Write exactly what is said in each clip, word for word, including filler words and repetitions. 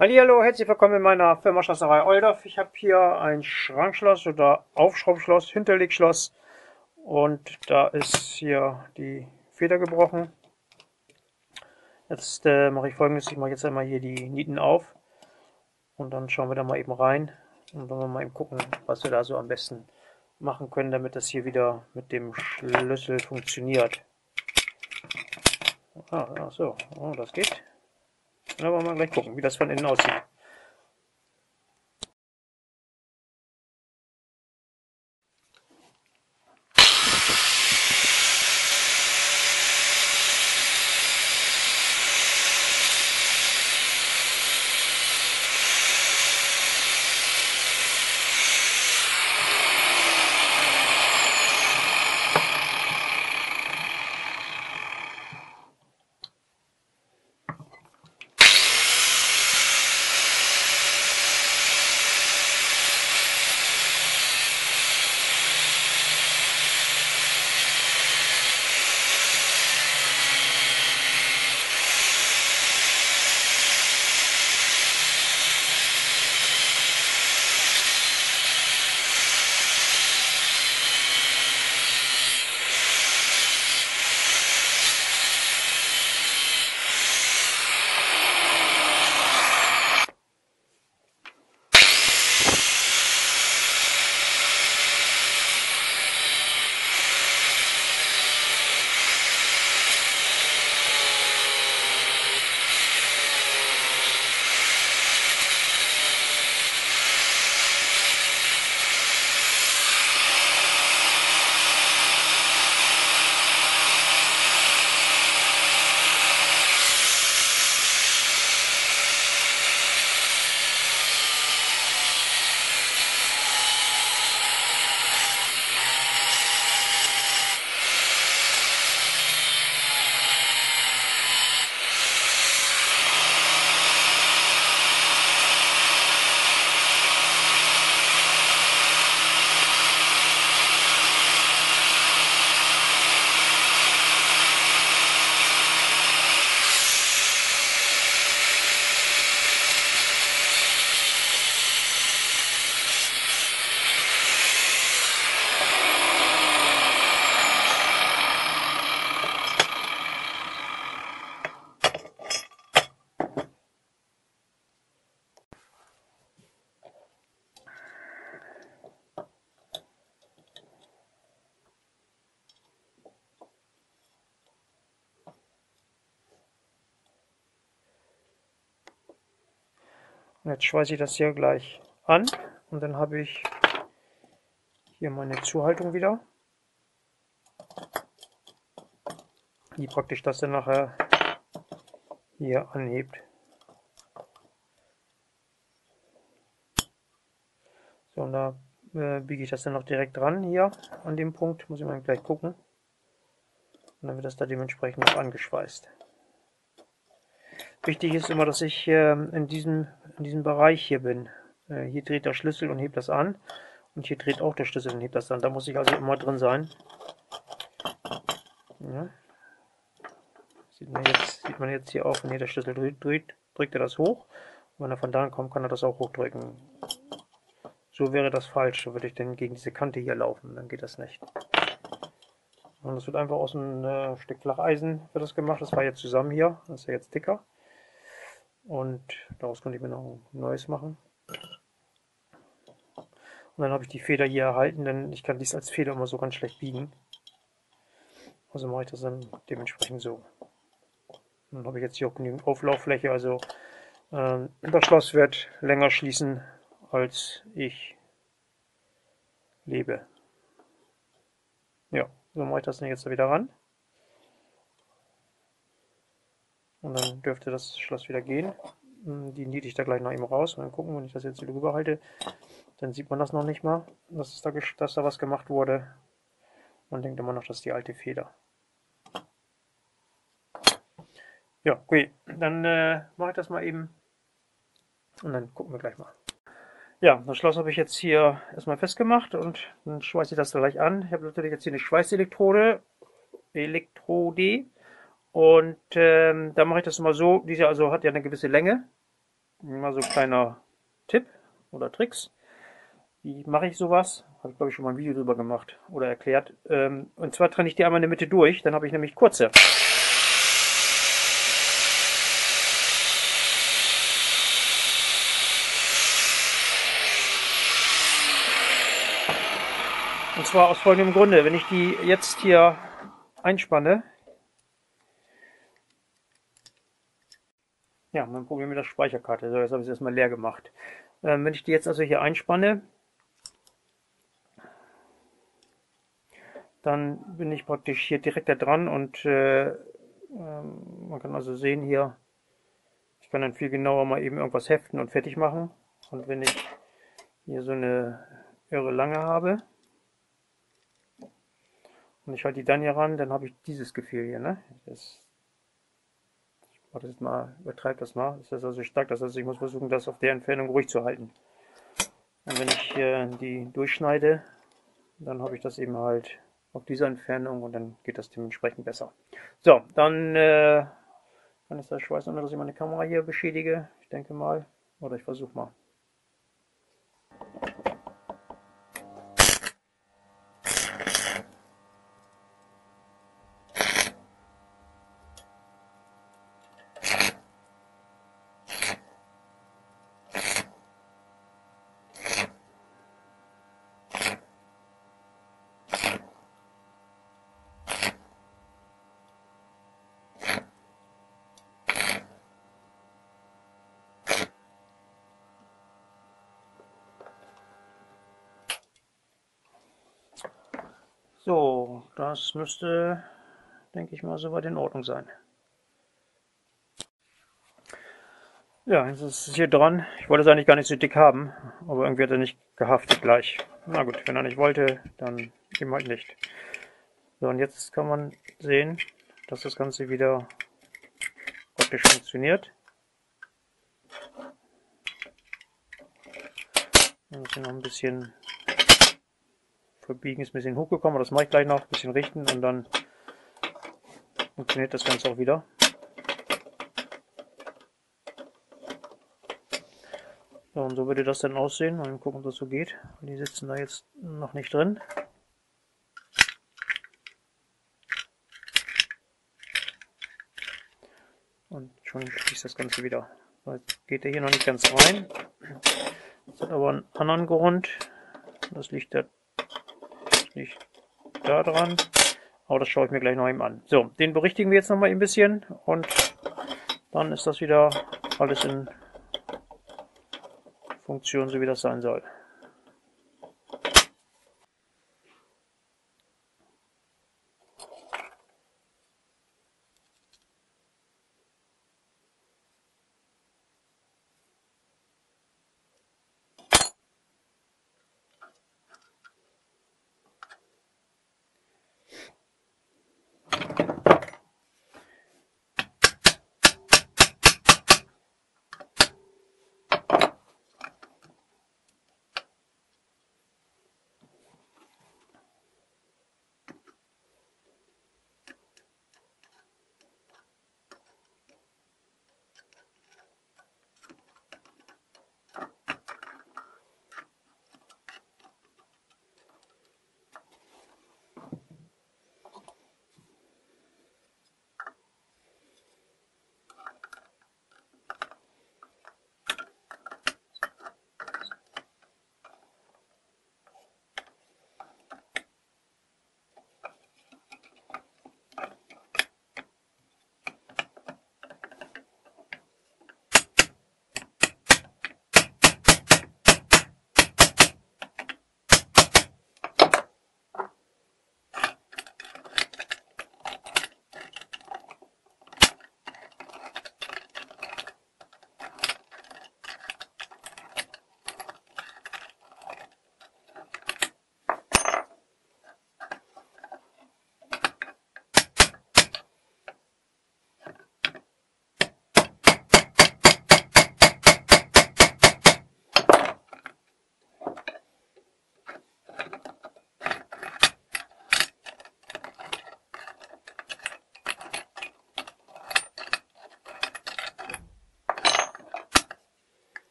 Hallihallo, herzlich willkommen in meiner Firma Schlosserei Oldorf. Ich habe hier ein Schrankschloss oder Aufschraubschloss, Hinterlegschloss, und da ist hier die Feder gebrochen. Jetzt äh, mache ich Folgendes: Ich mache jetzt einmal hier die Nieten auf und dann schauen wir da mal eben rein und wollen wir mal eben gucken, was wir da so am besten machen können, damit das hier wieder mit dem Schlüssel funktioniert. Ah, ach so, oh, das geht. Dann wollen wir mal gleich gucken, wie das von innen aussieht. Jetzt schweiße ich das hier gleich an und dann habe ich hier meine Zuhaltung wieder, die praktisch das dann nachher hier anhebt. So, und da äh, biege ich das dann noch direkt dran hier an dem Punkt, muss ich mal gleich gucken. Und dann wird das da dementsprechend noch angeschweißt. Wichtig ist immer, dass ich äh, in, diesem, in diesem Bereich hier bin. Äh, hier dreht der Schlüssel und hebt das an. Und hier dreht auch der Schlüssel und hebt das an. Da muss ich also immer drin sein. Ja. Sieht man jetzt, sieht man jetzt hier auch, wenn hier der Schlüssel dreht, dreht, drückt er das hoch. Und wenn er von da kommt, kann er das auch hochdrücken. So wäre das falsch. So würde ich dann gegen diese Kante hier laufen. Dann geht das nicht. Und das wird einfach aus einem äh, Stück Flacheisen wird das gemacht. Das war jetzt zusammen hier. Das ist ja jetzt dicker. Und daraus konnte ich mir noch ein neues machen. Und dann habe ich die Feder hier erhalten, denn ich kann dies als Feder immer so ganz schlecht biegen. Also mache ich das dann dementsprechend so. Und dann habe ich jetzt hier auch genügend Auflauffläche, also äh, das Schloss wird länger schließen, als ich lebe. Ja, so mache ich das dann jetzt wieder ran. Und dann dürfte das Schloss wieder gehen. Die niete ich da gleich noch eben raus. Und dann gucken, wenn ich das jetzt hier drüber halte, dann sieht man das noch nicht mal, dass, es da, dass da was gemacht wurde. Man denkt immer noch, das ist die alte Feder. Ja, okay. Dann äh, mache ich das mal eben. Und dann gucken wir gleich mal. Ja, das Schloss habe ich jetzt hier erstmal festgemacht. Und dann schweiße ich das da gleich an. Ich habe natürlich jetzt hier eine Schweißelektrode. Elektrode. Und ähm, da mache ich das immer so, diese also hat ja eine gewisse Länge Mal so ein kleiner Tipp oder Tricks. Wie mache ich sowas? Habe ich, glaube ich, schon mal ein Video drüber gemacht oder erklärt. Und zwar trenne ich die einmal in der Mitte durch, dann habe ich nämlich kurze. Und zwar aus folgendem Grunde, wenn ich die jetzt hier einspanne, ja, mein Problem mit der Speicherkarte, so, jetzt habe ich es erstmal leer gemacht. Ähm, wenn ich die jetzt also hier einspanne, dann bin ich praktisch hier direkt da dran und äh, ähm, man kann also sehen hier, ich kann dann viel genauer mal eben irgendwas heften und fertig machen. Und wenn ich hier so eine irre lange habe, und ich halte die dann hier ran, dann habe ich dieses Gefühl hier, ne? Das, ich mache das jetzt mal, übertreibe das mal. Das ist also stark, das heißt, ich muss versuchen, das auf der Entfernung ruhig zu halten. Und wenn ich äh, die durchschneide, dann habe ich das eben halt auf dieser Entfernung und dann geht das dementsprechend besser. So, dann äh, kann es da Schweiß ohne, dass ich meine Kamera hier beschädige. Ich denke mal, oder ich versuche mal. So, das müsste, denke ich mal, soweit in Ordnung sein. Ja, jetzt ist es hier dran. Ich wollte es eigentlich gar nicht so dick haben, aber irgendwie hat er nicht gehaftet gleich. Na gut, wenn er nicht wollte, dann eben halt nicht. So, und jetzt kann man sehen, dass das Ganze wieder praktisch funktioniert. Ich muss hier noch ein bisschen verbiegen, ist ein bisschen hochgekommen, aber das mache ich gleich noch, ein bisschen richten und dann funktioniert das Ganze auch wieder. So, und so würde das dann aussehen. Mal gucken, ob das so geht. Die sitzen da jetzt noch nicht drin. Und schon schließt das Ganze wieder. So, jetzt geht der hier noch nicht ganz rein. Das hat aber einen anderen Grund. Das liegt da nicht da dran, aber das schaue ich mir gleich noch eben an. So, den berichtigen wir jetzt noch mal ein bisschen und dann ist das wieder alles in Funktion, so wie das sein soll.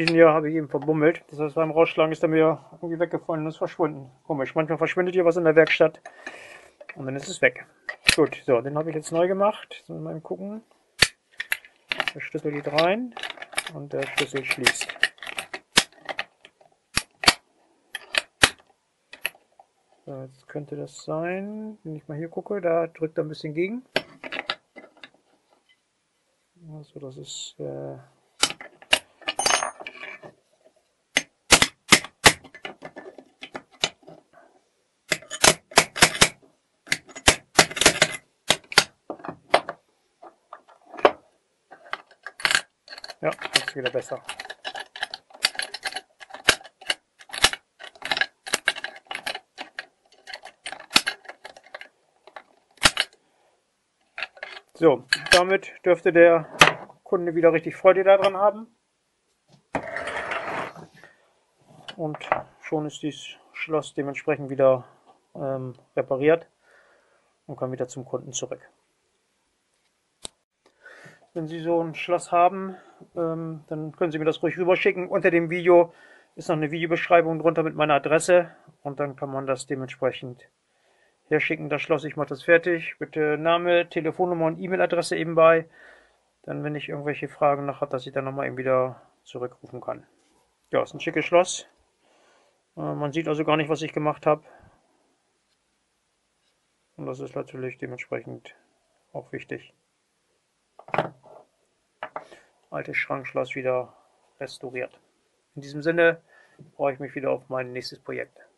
Diesen hier habe ich eben verbummelt. Das heißt, beim Rausschlagen ist er mir irgendwie weggefallen und ist verschwunden. Komisch, manchmal verschwindet hier was in der Werkstatt und dann ist es weg. Gut, so, den habe ich jetzt neu gemacht. Jetzt mal gucken. Der Schlüssel geht rein und der Schlüssel schließt. So, jetzt könnte das sein, wenn ich mal hier gucke, da drückt er ein bisschen gegen. Also das ist äh ja, das ist wieder besser. So, damit dürfte der Kunde wieder richtig Freude daran haben. Und schon ist dieses Schloss dementsprechend wieder ähm, repariert und kann wieder zum Kunden zurück. Wenn Sie so ein Schloss haben, ähm, dann können Sie mir das ruhig rüberschicken. Unter dem Video ist noch eine Videobeschreibung drunter mit meiner Adresse und dann kann man das dementsprechend herschicken. Das Schloss, ich mache das fertig. Bitte Name, Telefonnummer und E-Mail-Adresse eben bei. Dann, wenn ich irgendwelche Fragen noch habe, dass ich dann nochmal eben wieder zurückrufen kann. Ja, ist ein schickes Schloss. Äh, man sieht also gar nicht, was ich gemacht habe. Und das ist natürlich dementsprechend auch wichtig. Altes Schrankschloss wieder restauriert. In diesem Sinne freue ich mich wieder auf mein nächstes Projekt.